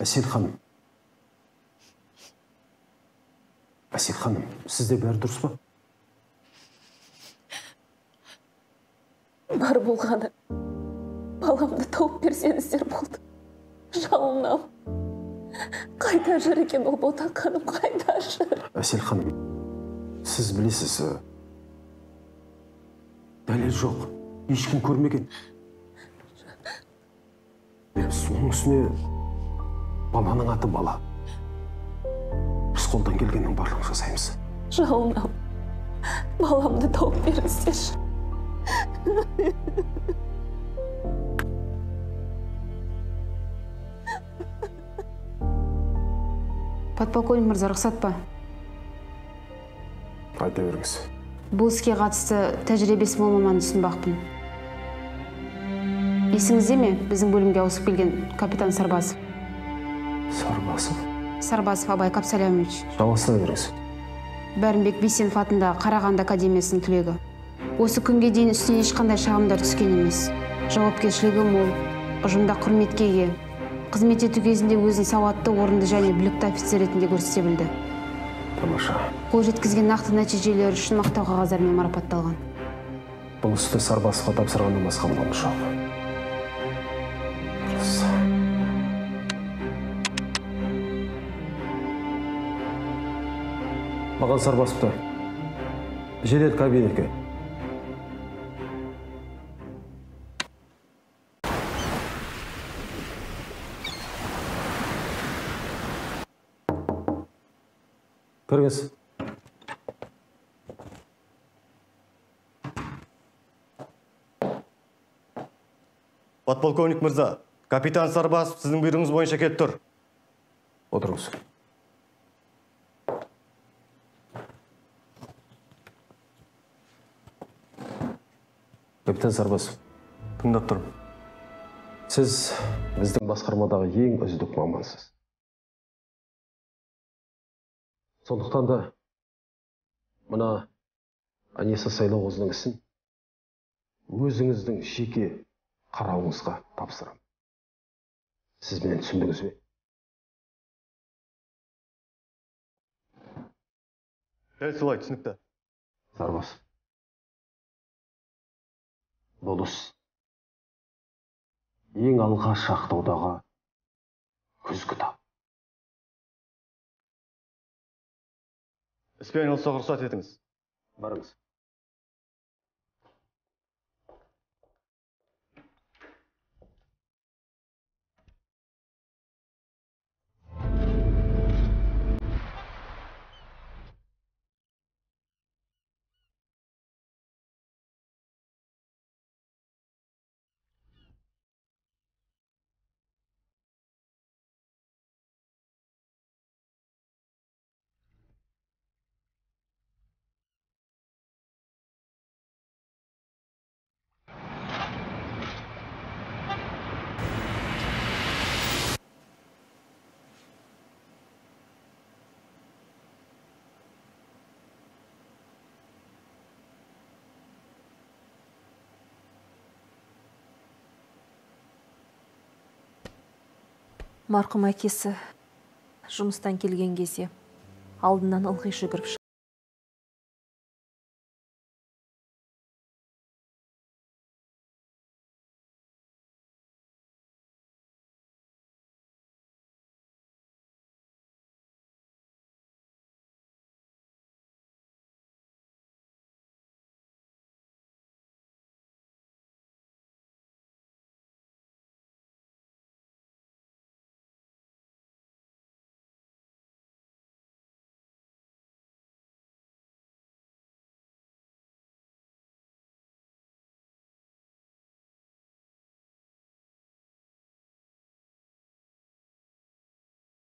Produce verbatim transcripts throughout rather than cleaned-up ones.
Әсет ханым. Әсет ханым, сізде бәрі дұрыс па? Бар болғаны, баламды тауып берсеңіздер болды. Жалын ал. Қайда жүр екен ол ботақаным, қайда жүр? Әсет ханым, сіз білесіз, дәлел жоқ, ешкім көрмеген. Соның үстіне баланың аты бала. Біз қолдан келгеннің барлығын жасаймыз. Жалынам, баламды тауып беріңіздерші. Подполковник мырза, рұқсат па? Айта беріңіз. Бұл іске қатысты тәжірибесі мол маманды ұсынбақпын. Есіңізде ме біздің бөлімге ауысып келген капитан Сарбасов? Сарбасов? Сарбасов Абай Капсалямович. Жалғасына беріңіз. Бәрінбек Бейсенов атындағы Қарағанды академиясының түлегі. Осы күнге дейін үстіне ешқандай шағымдар түскен емес. Жауапкершілігі мол, ұжымда құрметке ие, қызмет ету кезінде өзін сауатты, орынды және білікті офицер ретінде көрсете білді. Тамаша. Қол жеткізген нақты нәтижелер үшін мақтау қағаздармен марапатталған. Бұл істі Сарбасовқа тапсырғаннан басқа амал жоқ. Маған Сарбасовты жедел кабинетке. Кіріңіз. Подполковник мырза, капитан Сарбасов сіздің бұйрығыңыз бойынша келіп тұр. Отырыңыз. Капитан Сарбасов, тыңдап тұрмын. Сіз біздің басқармадағы ең үздік мамансыз. Сондықтан да мына Аниса сайлауқызының ісін өзіңіздің жеке қарауыңызға тапсырам. Сіз мені түсіндіңіз бе? Дәл солай, түсінікті. Сарбасов. Болыс, ең алға шақтаудағы күзгі дабыл. Іспен олса құрсат етіңіз. Барыңыз. Марқым әкесі жұмыстан келген кезде алдынан ылғи жүгіріп шықты.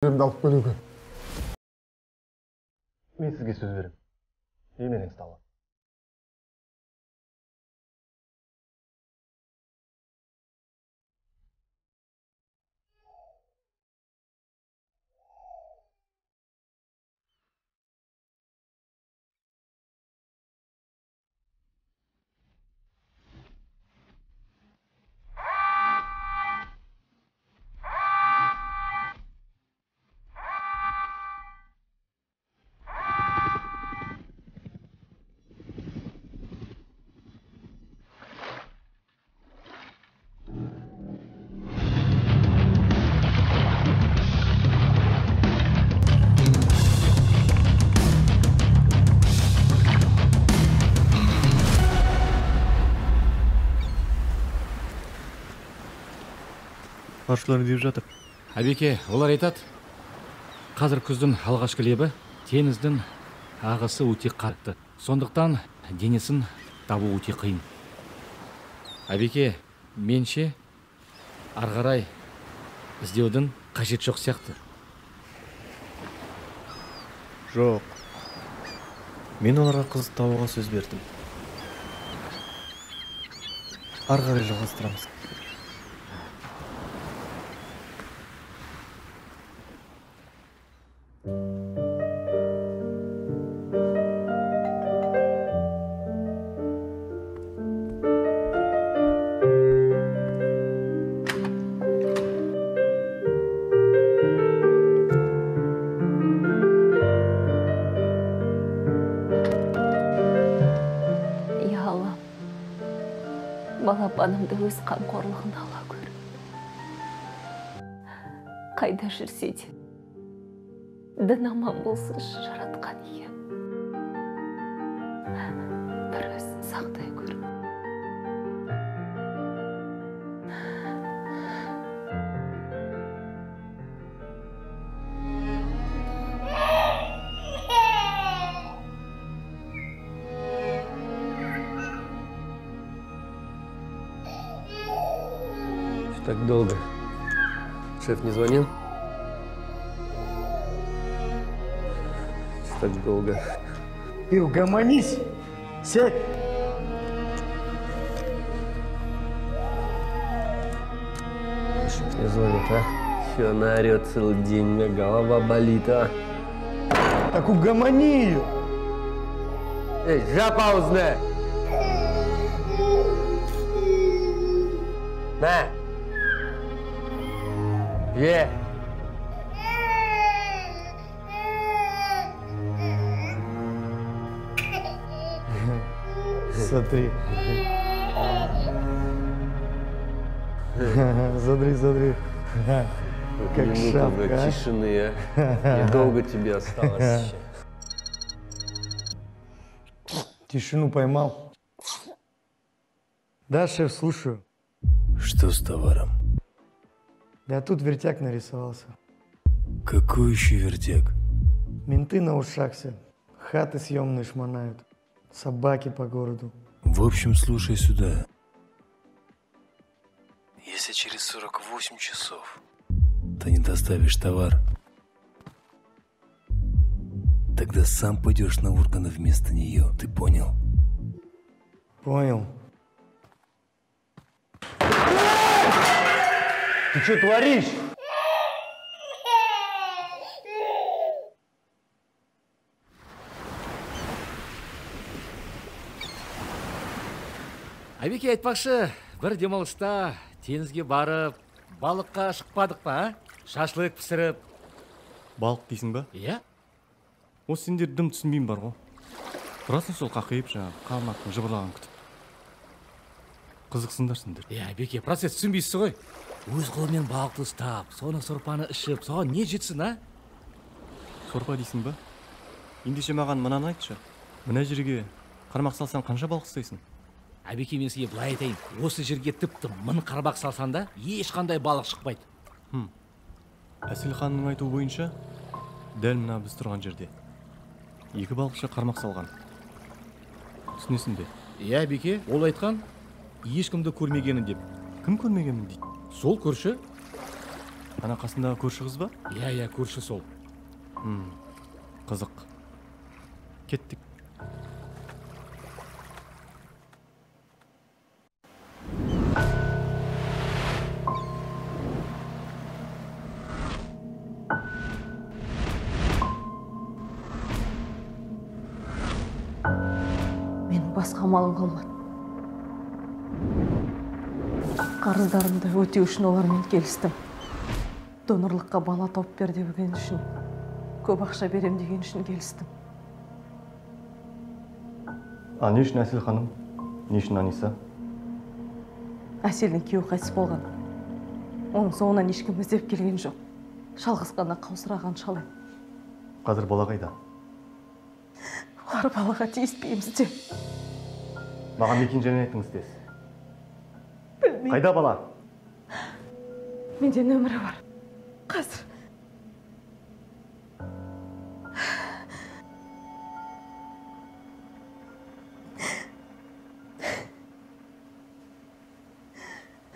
Жерімді алып көлігі. Мен сізге сөз берем. Еменің сталы. қаршыларын деп жатыр. Әбеке, олар айтат, қазір күздің алғашқы лебі теңіздің ағысы өте қатты. Сондықтан денесін табу өте қиын. Әбеке, менше арғарай іздеудің қажет жоқ сияқты. Жоқ. Мен оларға қызды табуға сөз бердім. Арғарай жалғастырамыз. Балапанымды өз қамқорлығын ала көр. Қайда жүрсе де, дін аман болсын жаратқан ием. Бір өзін сақтай көр. Так долго. Шеф не звонил? Так долго. Ты угомонись! Сядь! Шеф не звонит, а? Все, она орет целый день, у меня голова болит, а? Так угомони ее! Эй, жопа узнай! На! Е! Смотри. Задри, задри. Как шапка, а? Тишины, а? Недолго тебе осталось еще. Тишину поймал? Да, шеф, слушаю. Что с товаром? Да тут вертяк нарисовался. Какой еще вертяк? Менты на ушах все. Хаты съемные шмонают. Собаки по городу. В общем, слушай сюда. Если через сорок восемь часов ты не доставишь товар, тогда сам пойдешь на Ургана вместо нее. Ты понял? Понял. Ты что творишь? Абеке, айтпақшы, бір демалыста теңізге барып, балыққа шықпадық па, а? Шашлык пісіріп. Балық дейсің ба? Иә. Осы сендер дым түсінбеймін бар ғой. Тұрасың сол қақиып жаңағы қалмақтың жыбырлағанын күтіп. Қызықсыңдар сендер. Иә, Абеке, процесс түсінбейсіз ғой. Өз қолмен балықты ұстап, соны сорпаны ішіп, соған не жетсін, а? Сорпа дейсің ба? Ендеше маған мынаны айтшы. Мына жерге қармақ салсаң қанша балық ұстайсың? Әбеке, мен сізге былай айтайын. Осы жерге тіпті мың қармақ салсаң да, ешқандай балық шықпайды. Хм. Әселханның айтуы бойынша, дәл мына біз тұрған жерде екі балықшы қармақ салған. Түсінесің бе? Иә, Әбеке, ол айтқан, ешкімді көрмегенін деп. Кім көрмегенін дейді? Сол көрші? Ана қасындағы көрші қыз ба? Иә, иә, көрші сол. Хм, қызық. Кеттік. Мен басқа малым қалмады. Қарыздарымды өте үшін олармен келістім. Донорлыққа бала топ бер деген үшін, көп ақша берем деген үшін келістім. А не үшін Әсел ханым? Не үшін Аниса? Әселдің күйеуі қайтыс болған. Оның соңынан ешкім іздеп келген жоқ. Жалғыз ғана қаусыраған шал. Қазір бала қайда? Олар балаға тиіспейміз де. Маған мекен жайын айтыңыз десіз. Қайда бала? менде нөмірі бар. Қазір.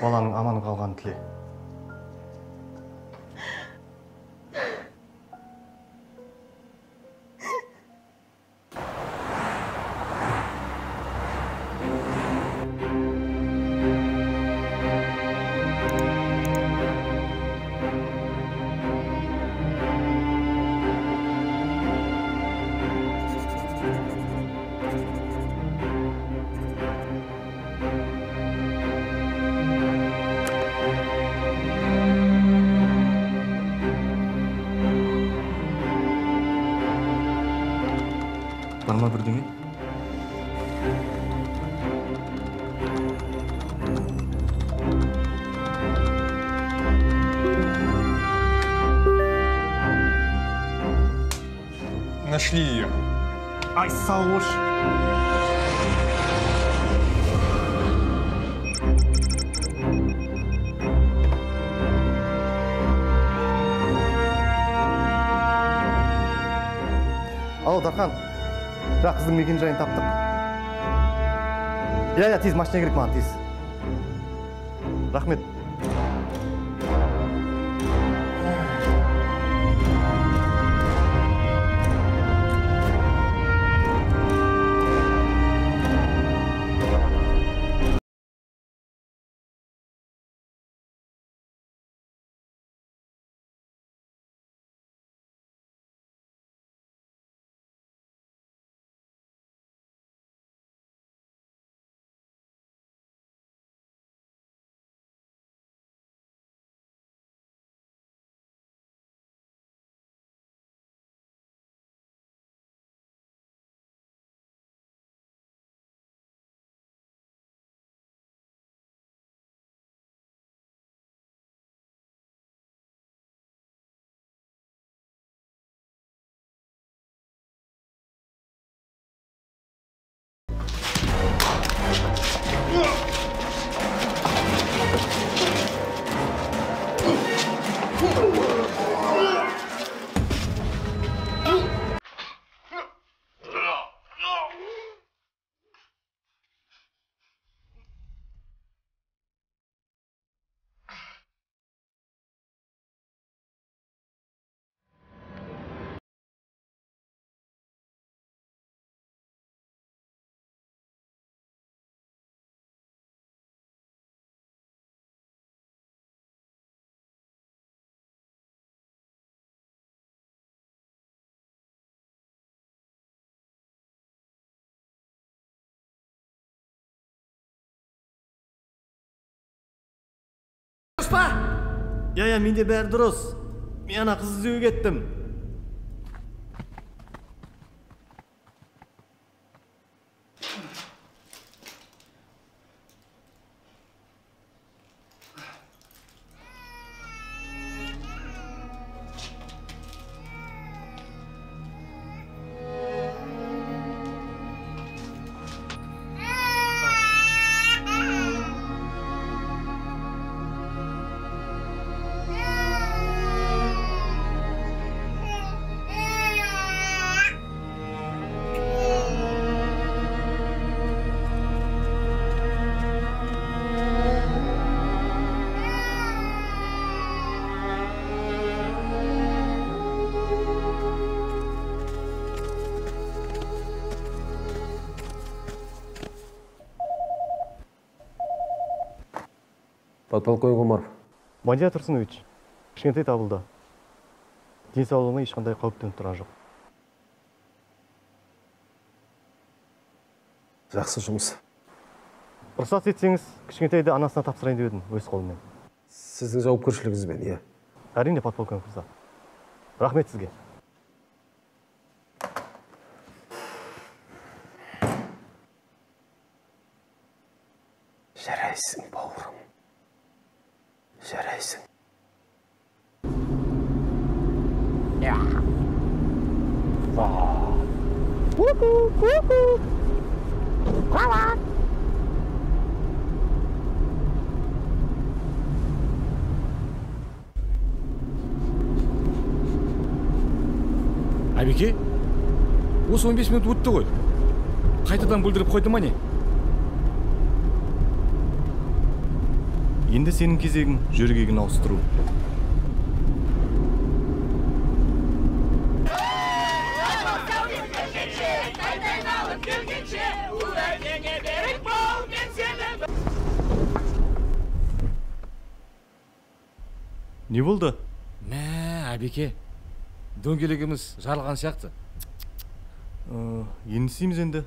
Баланың аман қалған тіле. Нашли ее. Ай, салош! Алло, Дархан. Жа, қыздың мекен жайын таптық. Я-я, тез, машина керек маған, тез. Рахмет. Я-я, менде бәрі дұрыс. Мен ана қыз іздеу кеттім. Подполковник Гумаров. Мадия Тұрсынович, кішкентай табылды. Денсаулығына ешқандай қауіптеніп тұрған жоқ. Жақсы жұмыс. Рұқсат етсеңіз, кішкентайды анасына тапсырайын деп едім өз қолыммен. Сіздің жауапкершілігіңізбен, иә? Әрине, подполковник мырза. Рахмет сізге. Жарайсың, бауырым. Жарайсың. Әбеке, осы он бес минут өтті ғой. Қайтадан бүлдіріп қойды ма не? Енді сенің кезегің жүргегін ауыстыру. Не болды? Мә, Әбеке, дөңгелегіміз жарылған сияқты. Енісейміз енді.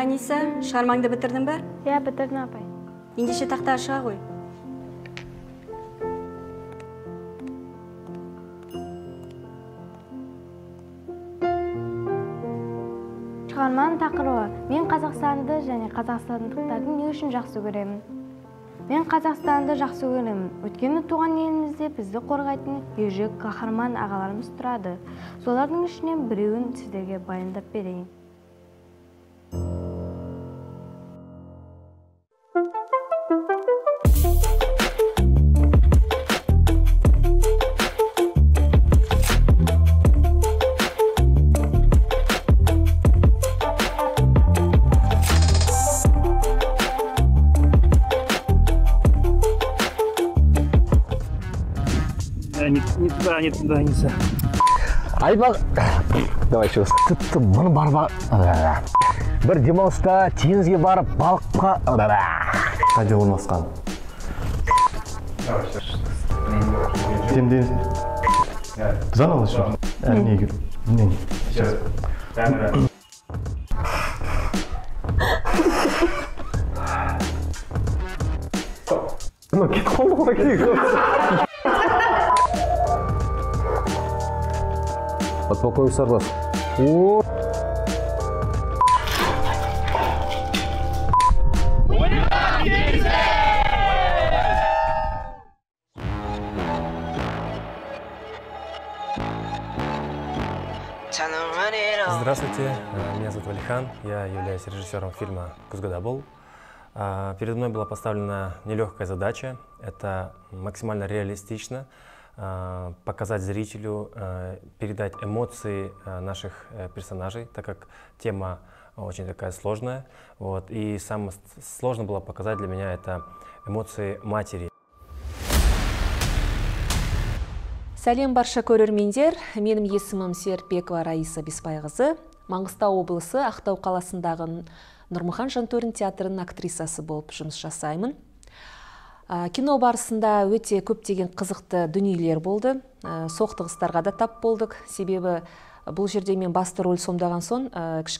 Аниса, шығармаңды бітірдің бәр? Иә, бітірдім, апай. Ендеше тақта шыға қой. Шығарманың тақырыбы: мен Қазақстанды және қазақстандықтарды не үшін жақсы көремін? Мен Қазақстанды жақсы көремін. Өткені туған елімізде бізді қорғайтын ержүрек қаһарман ағаларымыз тұрады. Солардың ішінен біреуін сіздерге баяндап берейін. Не туда, Аниса. Айбал, давай еще раз. Тіпті мұны барба, бір демалыста теңізге барып, балыққа, қаде орналасқан. Тенден, бұзан алды шоу? Әне кел, әне. Әне. Ну, кет қолы қолы. Подполковник Сарбас. О! Здравствуйте, меня зовут Валихан, я являюсь режиссером фильма «Күзгі дабыл». Передо мной была поставлена нелегкая задача, это максимально реалистично показать зрителю, передать эмоции наших персонажей, так как тема очень такая сложная. Вот. И самое сложное было показать для меня это эмоции матери. Сәлем барша көрермендер, менің есімім Серпеква Раиса Беспайғызы, Маңғыстау облысы Ахтау қаласындағы Нұрмыхан Жан-Төрін театрының актрисасы болып жұмыс жасаймын. Кино барысында өте көптеген қызықты дүниелер болды. Соқтығыстарға да тап болдық. Себебі бұл жерде мен басты рөл сомдаған соң кішкене